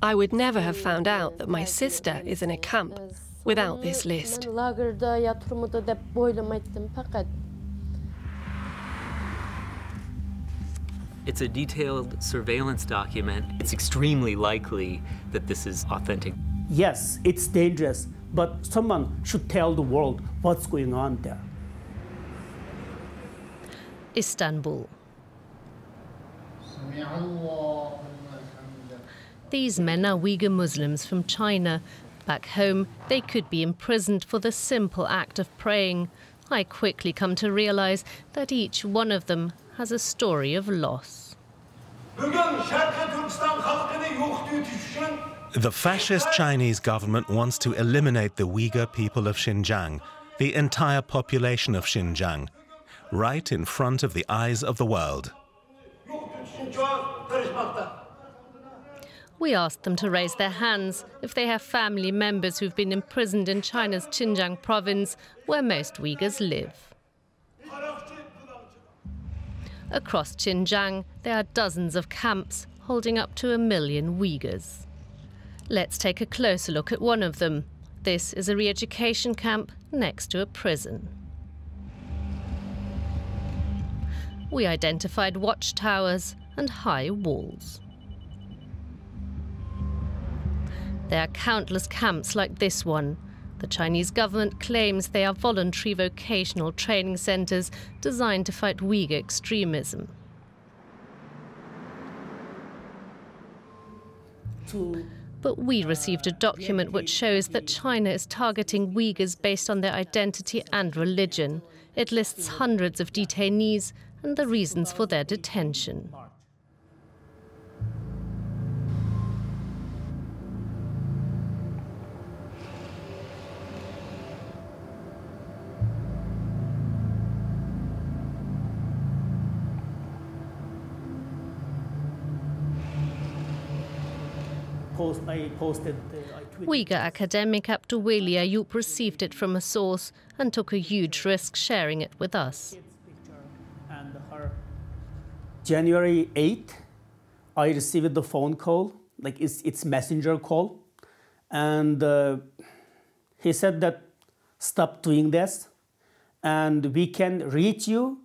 I would never have found out that my sister is in a camp without this list. It's a detailed surveillance document. It's extremely likely that this is authentic. Yes, it's dangerous, but someone should tell the world what's going on there. Istanbul. These men are Uyghur Muslims from China. Back home, they could be imprisoned for the simple act of praying. I quickly come to realize that each one of them has a story of loss. The fascist Chinese government wants to eliminate the Uyghur people of Xinjiang, the entire population of Xinjiang, right in front of the eyes of the world. We asked them to raise their hands if they have family members who've been imprisoned in China's Xinjiang province, where most Uyghurs live. Across Xinjiang, there are dozens of camps holding up to 1 million Uyghurs. Let's take a closer look at one of them. This is a re-education camp next to a prison. We identified watchtowers and high walls. There are countless camps like this one. The Chinese government claims they are voluntary vocational training centers designed to fight Uyghur extremism. But we received a document which shows that China is targeting Uyghurs based on their identity and religion. It lists hundreds of detainees and the reasons for their detention. Uyghur academic Abduweli Ayup received it from a source and took a huge risk sharing it with us. January 8th, I received the phone call, like it's messenger call, and he said that stop doing this, and we can reach you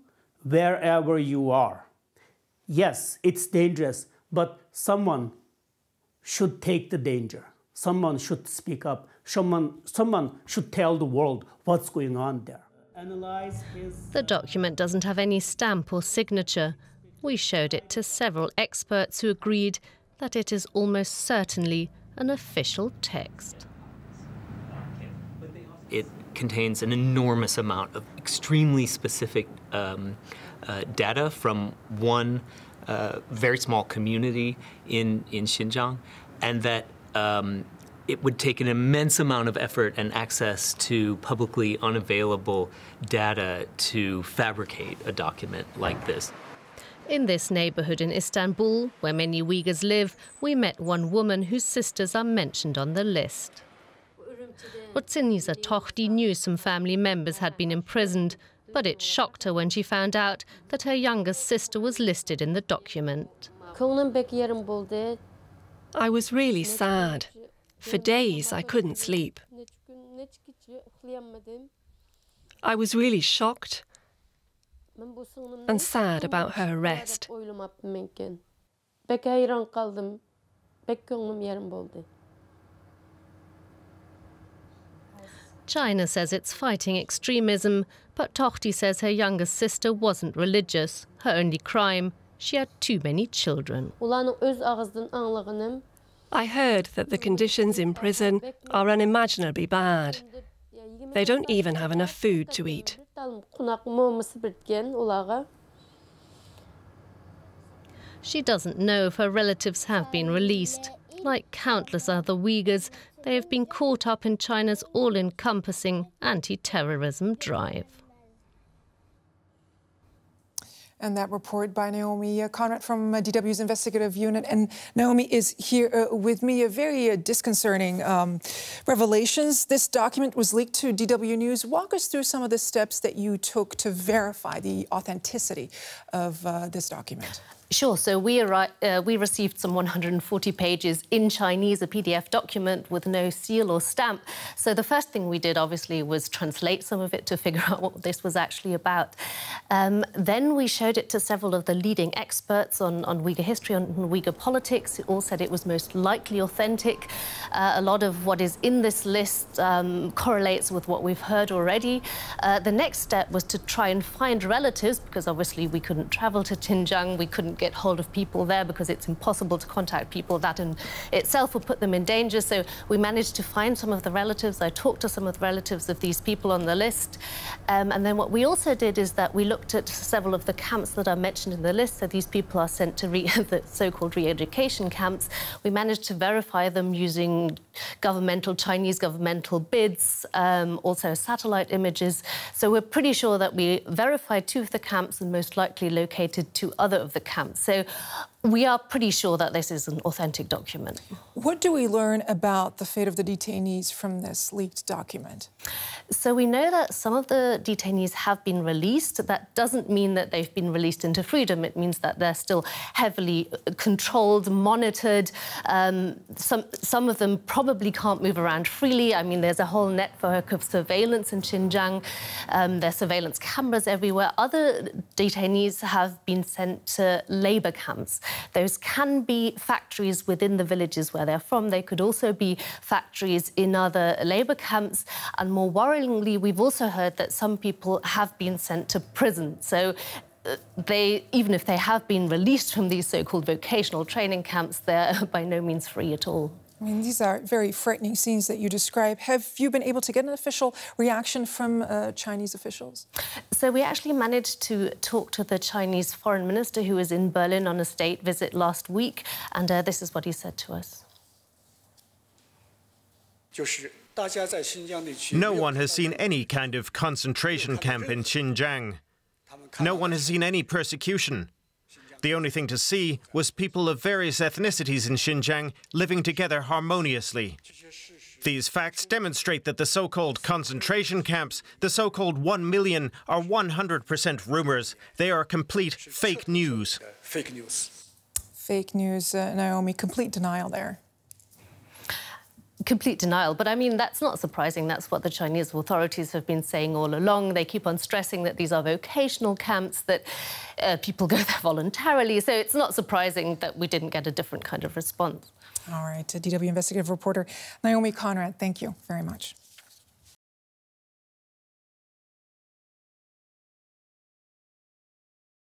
wherever you are. Yes, it's dangerous, but someone should take the danger. Someone should speak up. Someone should tell the world what's going on there. The document doesn't have any stamp or signature. We showed it to several experts who agreed that it is almost certainly an official text. It contains an enormous amount of extremely specific data from one very small community in Xinjiang, and that it would take an immense amount of effort and access to publicly unavailable data to fabricate a document like this. In this neighborhood in Istanbul, where many Uyghurs live, we met one woman whose sisters are mentioned on the list. Sinisa Tohti knew some family members had been imprisoned, but it shocked her when she found out that her younger sister was listed in the document. I was really sad. For days I couldn't sleep. I was really shocked and sad about her arrest. China says it's fighting extremism, but Tohti says her younger sister wasn't religious. Her only crime, she had too many children. I heard that the conditions in prison are unimaginably bad. They don't even have enough food to eat. She doesn't know if her relatives have been released. Like countless other Uyghurs, they have been caught up in China's all-encompassing anti-terrorism drive. And that report by Naomi Conrad from DW's investigative unit. And Naomi is here with me. A very disconcerting revelations. This document was leaked to DW News. Walk us through some of the steps that you took to verify the authenticity of this document. Sure. So we received some 140 pages in Chinese, a PDF document with no seal or stamp. So the first thing we did, obviously, was translate some of it to figure out what this was actually about. Then we showed it to several of the leading experts on Uyghur history, on Uyghur politics, who all said it was most likely authentic. A lot of what is in this list correlates with what we've heard already. The next step was to try and find relatives, because obviously we couldn't travel to Xinjiang, we couldn't get hold of people there because it's impossible to contact people. That in itself will put them in danger. So we managed to find some of the relatives. I talked to some of the relatives of these people on the list. And then what we also did is that we looked at several of the camps that are mentioned in the list. So these people are sent to the so-called re-education camps. We managed to verify them using Chinese governmental bids, also satellite images. So we're pretty sure that we verified two of the camps and most likely located two other of the camps. So we are pretty sure that this is an authentic document. What do we learn about the fate of the detainees from this leaked document? So we know that some of the detainees have been released. That doesn't mean that they've been released into freedom. It means that they're still heavily controlled, monitored. Some of them probably can't move around freely. I mean, there's a whole network of surveillance in Xinjiang. There's surveillance cameras everywhere. Other detainees have been sent to labor camps. Those can be factories within the villages where they're from. They could also be factories in other labor camps. And more worryingly, we've also heard that some people have been sent to prison. So they, even if they have been released from these so-called vocational training camps, they're by no means free at all. I mean, these are very frightening scenes that you describe. Have you been able to get an official reaction from Chinese officials? So we actually managed to talk to the Chinese foreign minister, who was in Berlin on a state visit last week, and this is what he said to us. No one has seen any kind of concentration camp in Xinjiang. No one has seen any persecution. The only thing to see was people of various ethnicities in Xinjiang living together harmoniously. These facts demonstrate that the so-called concentration camps, the so-called 1 million, are 100% rumors. They are complete fake news. Fake news. Fake news, Naomi, complete denial there. Complete denial. But I mean, that's not surprising. That's what the Chinese authorities have been saying all along. They keep on stressing that these are vocational camps, that people go there voluntarily. So it's not surprising that we didn't get a different kind of response. All right. DW investigative reporter Naomi Conrad, thank you very much.